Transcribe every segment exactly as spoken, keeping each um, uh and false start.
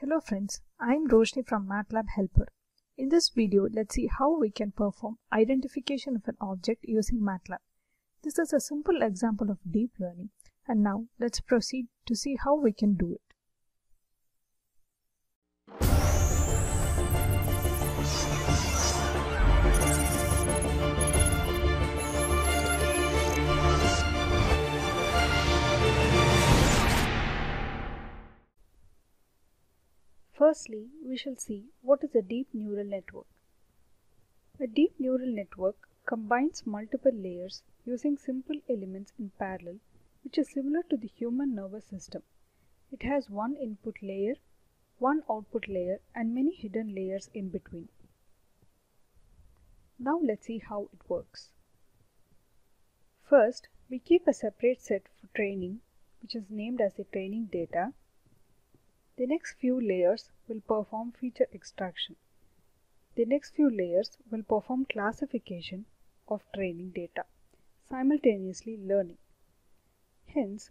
Hello friends, I am Roshni from MATLAB Helper. In this video, let's see how we can perform identification of an object using MATLAB. This is a simple example of deep learning, and now let's proceed to see how we can do it. Firstly, we shall see what is a deep neural network. A deep neural network combines multiple layers using simple elements in parallel, which is similar to the human nervous system. It has one input layer, one output layer, and many hidden layers in between. Now let's see how it works. First, we keep a separate set for training, which is named as the training data. The next few layers will perform feature extraction. The next few layers will perform classification of training data, simultaneously learning. Hence,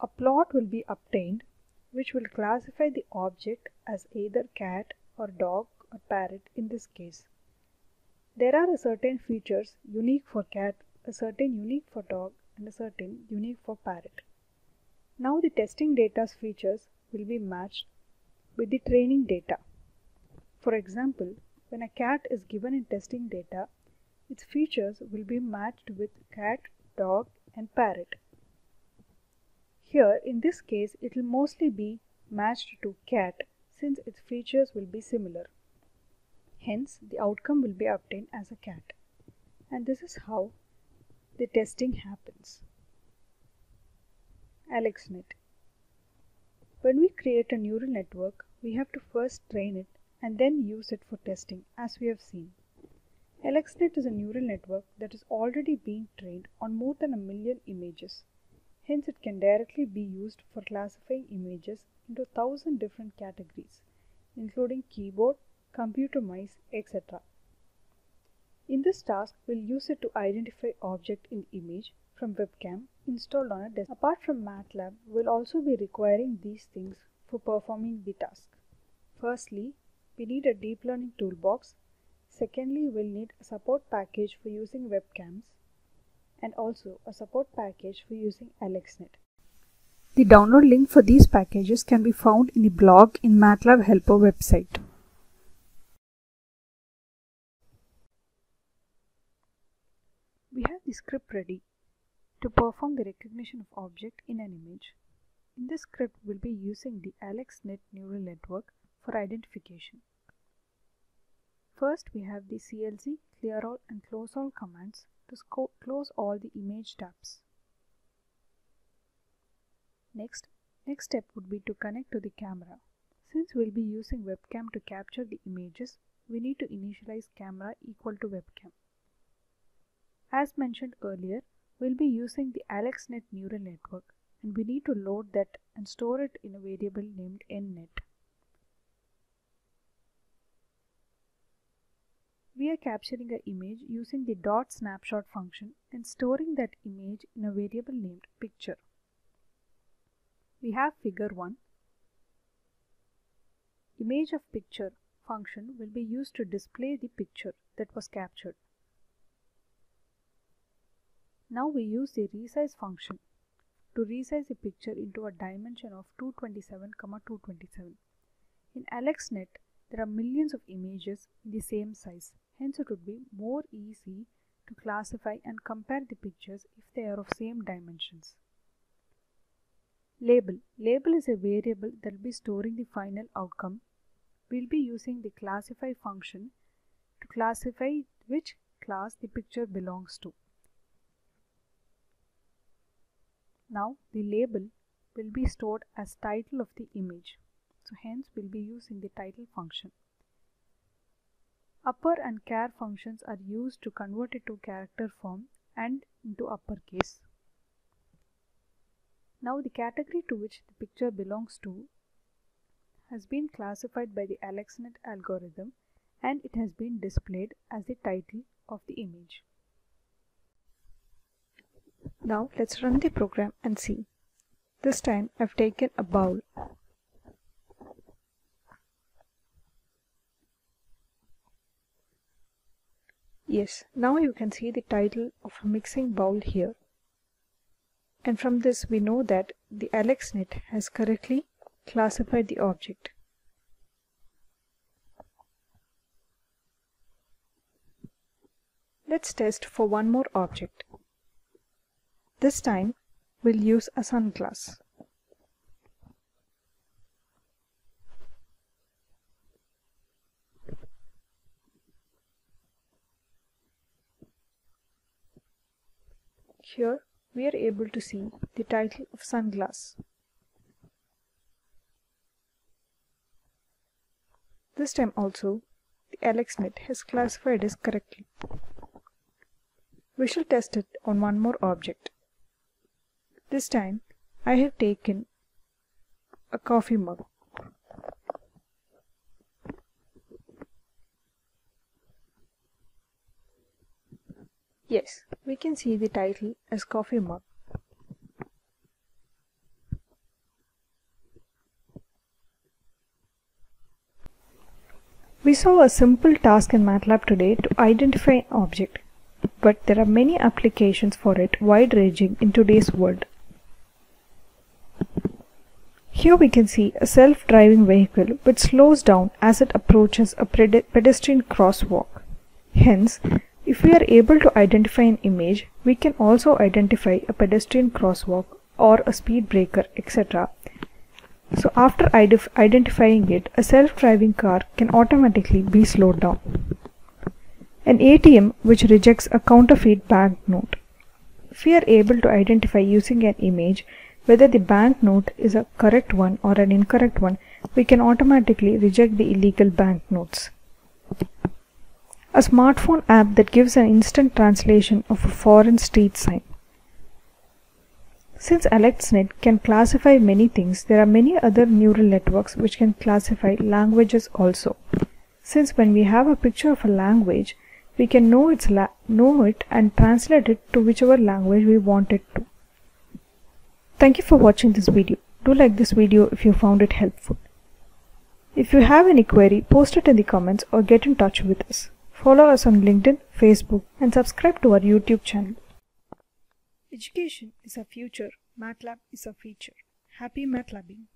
a plot will be obtained which will classify the object as either cat or dog or parrot in this case. There are certain features unique for cat, a certain unique for dog, and a certain unique for parrot. Now the testing data's features will be matched with the training data. For example, when a cat is given in testing data, its features will be matched with cat, dog, and parrot. Here, in this case, it will mostly be matched to cat since its features will be similar. Hence, the outcome will be obtained as a cat. And this is how the testing happens. AlexNet. When we create a neural network, we have to first train it and then use it for testing, as we have seen. AlexNet is a neural network that is already being trained on more than a million images. Hence, it can directly be used for classifying images into thousand different categories, including keyboard, computer mice, et cetera. In this task, we'll use it to identify object in image from webcam installed on a desktop. Apart from MATLAB, we'll also be requiring these things for performing the task. Firstly, we need a deep learning toolbox. Secondly, we'll need a support package for using webcams and also a support package for using AlexNet. The download link for these packages can be found in the blog in MATLAB Helper website. We have the script ready to perform the recognition of object in an image. In this script, we'll be using the AlexNet neural network for identification. First, we have the C L C, clear all and close all commands to close all the image tabs. Next, next step would be to connect to the camera. Since we'll be using webcam to capture the images, we need to initialize camera equal to webcam. As mentioned earlier, we'll be using the AlexNet neural network, and we need to load that and store it in a variable named nnet. We are capturing an image using the dot snapshot function and storing that image in a variable named picture. We have figure one. Image of picture function will be used to display the picture that was captured. Now we use the resize function to resize the picture into a dimension of two twenty-seven by two twenty-seven. In AlexNet, there are millions of images in the same size. Hence, it would be more easy to classify and compare the pictures if they are of same dimensions. Label. Label is a variable that will be storing the final outcome. We will be using the classify function to classify which class the picture belongs to. Now, the label will be stored as title of the image. So, hence, we'll be using the title function. Upper and char functions are used to convert it to character form and into uppercase. Now, the category to which the picture belongs to has been classified by the AlexNet algorithm, and it has been displayed as the title of the image. Now let's run the program and see. This time I've taken a bowl. Yes, now you can see the title of a mixing bowl here. And from this we know that the AlexNet has correctly classified the object. Let's test for one more object. This time we'll use a sun glass. Here we are able to see the title of sunglass. This time also the AlexNet has classified us correctly. We shall test it on one more object. This time I have taken a coffee mug. Yes, we can see the title as coffee mug. We saw a simple task in MATLAB today to identify an object, but there are many applications for it wide-ranging in today's world. Here we can see a self-driving vehicle which slows down as it approaches a pedestrian crosswalk. Hence, if we are able to identify an image, we can also identify a pedestrian crosswalk or a speed breaker, et cetera. So after identifying it, a self-driving car can automatically be slowed down. An A T M which rejects a counterfeit banknote. If we are able to identify using an image whether the banknote is a correct one or an incorrect one, we can automatically reject the illegal banknotes. A smartphone app that gives an instant translation of a foreign street sign. Since AlexNet can classify many things, there are many other neural networks which can classify languages also. Since when we have a picture of a language, we can know, its la know it and translate it to whichever language we want it to. Thank you for watching this video. Do like this video if you found it helpful. If you have any query, post it in the comments or get in touch with us. Follow us on LinkedIn, Facebook, and subscribe to our YouTube channel. Education is our future. MATLAB is our feature. Happy MATLABing!